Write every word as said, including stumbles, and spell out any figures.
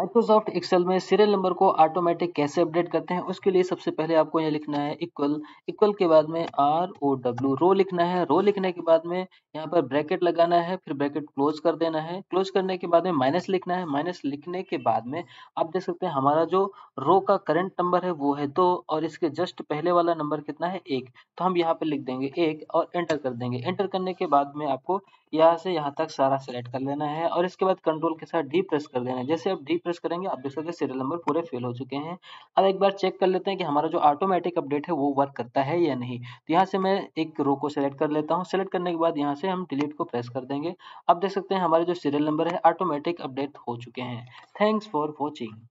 Microsoft Excel में serial number को automatic कैसे अपडेट करते हैं, उसके लिए सबसे पहले आपको यहाँ लिखना है इक्वल, इक्वल के बाद में आर ओ डब्ल्यू रो लिखना है। रो लिखने के बाद में यहाँ पर ब्रैकेट लगाना है, फिर ब्रैकेट क्लोज कर देना है। क्लोज करने के बाद में माइनस लिखना है। माइनस लिखने के बाद में आप देख सकते हैं हमारा जो रो का करंट नंबर है वो है दो और इसके जस्ट पहले वाला नंबर कितना है एक, तो हम यहाँ पर लिख देंगे एक और एंटर कर देंगे। एंटर करने के बाद में आपको यहाँ से यहाँ तक सारा सेलेक्ट कर लेना है और इसके बाद कंट्रोल के साथ डी प्रेस कर देना है। जैसे आप डी प्रेस करेंगे आप देख सकते हैं सीरियल नंबर पूरे फिल हो चुके हैं। अब एक बार चेक कर लेते हैं कि हमारा जो ऑटोमेटिक अपडेट है वो वर्क करता है या नहीं। तो यहाँ से मैं एक रो को सेलेक्ट कर लेता हूँ। सेलेक्ट करने के बाद यहाँ से हम डिलीट को प्रेस कर देंगे। आप देख सकते हैं हमारे जो सीरियल नंबर है ऑटोमेटिक अपडेट हो चुके हैं। Thanks for watching.